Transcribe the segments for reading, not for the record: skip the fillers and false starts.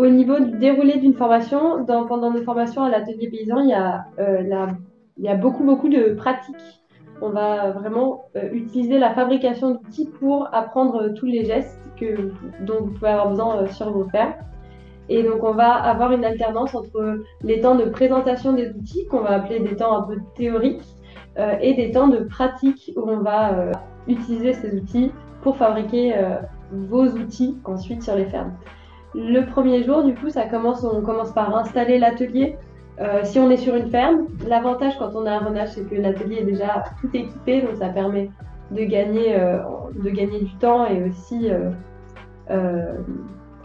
Au niveau du déroulé d'une formation, pendant nos formations à l'atelier paysan, il y a beaucoup de pratiques. On va vraiment utiliser la fabrication d'outils pour apprendre tous les gestes dont vous pouvez avoir besoin sur vos fermes. Et donc on va avoir une alternance entre les temps de présentation des outils, qu'on va appeler des temps un peu théoriques, et des temps de pratique où on va utiliser ces outils pour fabriquer vos outils ensuite sur les fermes. Le premier jour, du coup, on commence par installer l'atelier. Si on est sur une ferme, l'avantage quand on a un renage, c'est que l'atelier est déjà tout équipé, donc ça permet de gagner du temps et aussi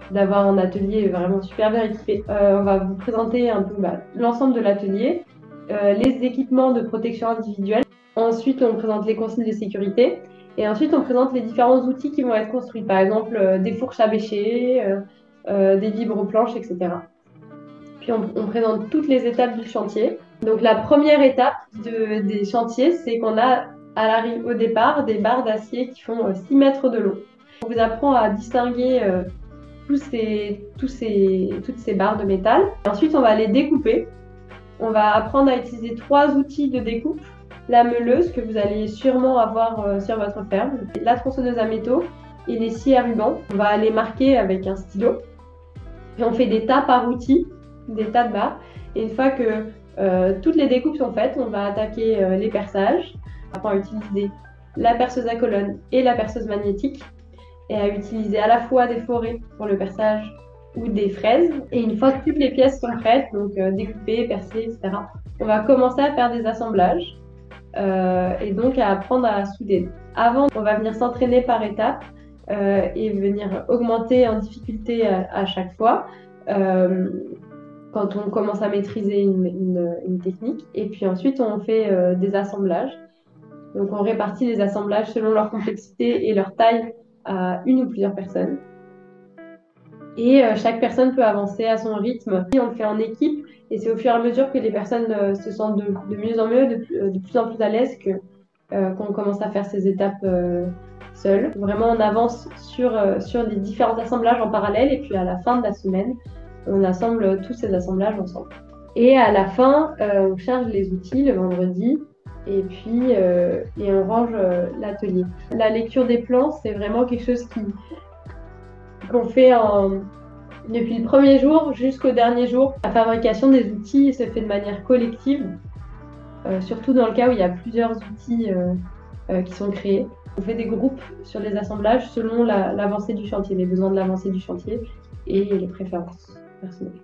d'avoir un atelier vraiment super bien équipé. On va vous présenter un peu l'ensemble de l'atelier, les équipements de protection individuelle. Ensuite, on présente les consignes de sécurité. Et ensuite, on présente les différents outils qui vont être construits. Par exemple, des fourches à bêcher, des vibroplanches, etc. Puis on présente toutes les étapes du chantier. Donc la première étape des chantiers, c'est qu'on a au départ des barres d'acier qui font 6 mètres de long. On vous apprend à distinguer toutes ces barres de métal. Ensuite, on va les découper. On va apprendre à utiliser 3 outils de découpe. La meuleuse que vous allez sûrement avoir sur votre ferme, la tronçonneuse à métaux et les scies à ruban. On va les marquer avec un stylo. Et on fait des tas par outil, des tas de barres. Et une fois que toutes les découpes sont faites, on va attaquer les perçages. On apprend à utiliser la perceuse à colonne et la perceuse magnétique et à utiliser à la fois des forets pour le perçage ou des fraises. Et une fois que toutes les pièces sont prêtes, donc découpées, percées, etc., on va commencer à faire des assemblages. Et donc à apprendre à souder. Avant, on va venir s'entraîner par étapes et venir augmenter en difficulté à chaque fois quand on commence à maîtriser une technique. Et puis ensuite, on fait des assemblages. Donc on répartit les assemblages selon leur complexité et leur taille à une ou plusieurs personnes. Et chaque personne peut avancer à son rythme. On le fait en équipe et c'est au fur et à mesure que les personnes se sentent de mieux en mieux, de plus en plus à l'aise qu'on commence à faire ces étapes seules. Vraiment, on avance sur les différents assemblages en parallèle et puis à la fin de la semaine, on assemble tous ces assemblages ensemble. Et à la fin, on charge les outils le vendredi et puis on range l'atelier. La lecture des plans, c'est vraiment quelque chose qu'on fait depuis le premier jour jusqu'au dernier jour. La fabrication des outils se fait de manière collective, surtout dans le cas où il y a plusieurs outils qui sont créés. On fait des groupes sur les assemblages selon l'avancée du chantier, les besoins de l'avancée du chantier et les préférences personnelles.